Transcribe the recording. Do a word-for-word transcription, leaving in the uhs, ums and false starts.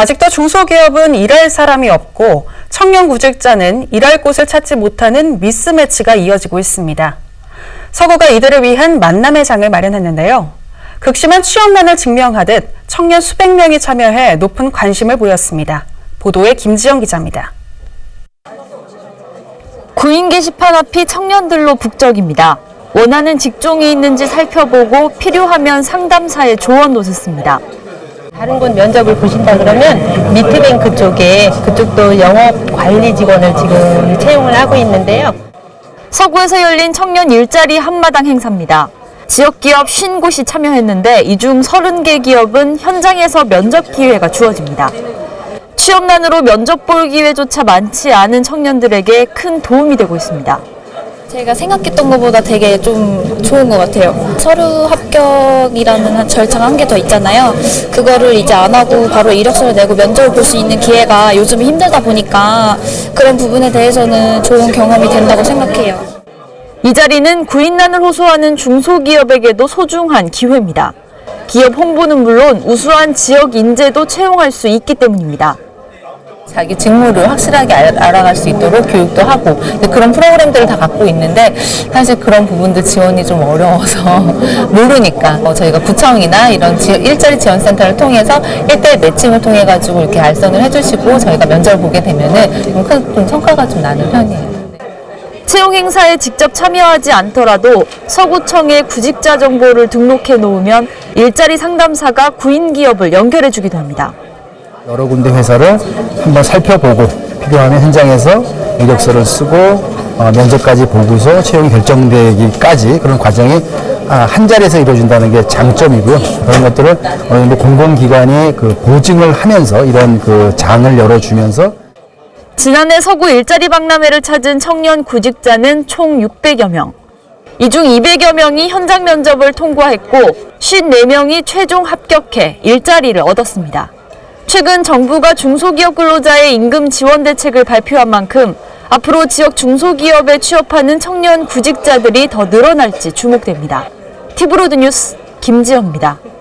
아직도 중소기업은 일할 사람이 없고 청년 구직자는 일할 곳을 찾지 못하는 미스매치가 이어지고 있습니다. 서구가 이들을 위한 만남의 장을 마련했는데요. 극심한 취업난을 증명하듯 청년 수백 명이 참여해 높은 관심을 보였습니다. 보도에 김지영 기자입니다. 구인 게시판 앞이 청년들로 북적입니다. 원하는 직종이 있는지 살펴보고 필요하면 상담사의 조언도 듣습니다. 다른 곳 면접을 보신다 그러면 미트뱅크 쪽에 그쪽도 영업 관리 직원을 지금 채용을 하고 있는데요. 서구에서 열린 청년 일자리 한마당 행사입니다. 지역기업 오십 곳이 참여했는데 이 중 삼십 개 기업은 현장에서 면접 기회가 주어집니다. 취업난으로 면접 볼 기회조차 많지 않은 청년들에게 큰 도움이 되고 있습니다. 제가 생각했던 것보다 되게 좀 좋은 것 같아요. 서류 합격이라는 절차가 한 개 더 있잖아요. 그거를 이제 안 하고 바로 이력서를 내고 면접을 볼 수 있는 기회가 요즘 힘들다 보니까 그런 부분에 대해서는 좋은 경험이 된다고 생각해요. 이 자리는 구인난을 호소하는 중소기업에게도 소중한 기회입니다. 기업 홍보는 물론 우수한 지역 인재도 채용할 수 있기 때문입니다. 자기 직무를 확실하게 알아갈 수 있도록 교육도 하고 그런 프로그램들을 다 갖고 있는데 사실 그런 부분도 지원이 좀 어려워서 모르니까 저희가 구청이나 이런 일자리 지원센터를 통해서 일 대 일 매칭을 통해 가지고 이렇게 알선을 해주시고 저희가 면접을 보게 되면은 좀 성과가 좀 나는 편이에요. 채용 행사에 직접 참여하지 않더라도 서구청에 구직자 정보를 등록해 놓으면 일자리 상담사가 구인 기업을 연결해 주기도 합니다. 여러 군데 회사를 한번 살펴보고 필요하면 현장에서 이력서를 쓰고 면접까지 보고서 채용이 결정되기까지 그런 과정이 한 자리에서 이루어진다는 게 장점이고요. 그런 것들을 어느 정도 공공기관이 그 보증을 하면서 이런 그 장을 열어주면서 지난해 서구 일자리 박람회를 찾은 청년 구직자는 총 육백여 명. 이 중 이백여 명이 현장 면접을 통과했고 오십사 명이 최종 합격해 일자리를 얻었습니다. 최근 정부가 중소기업 근로자의 임금 지원 대책을 발표한 만큼 앞으로 지역 중소기업에 취업하는 청년 구직자들이 더 늘어날지 주목됩니다. 티브로드 뉴스 김지영입니다.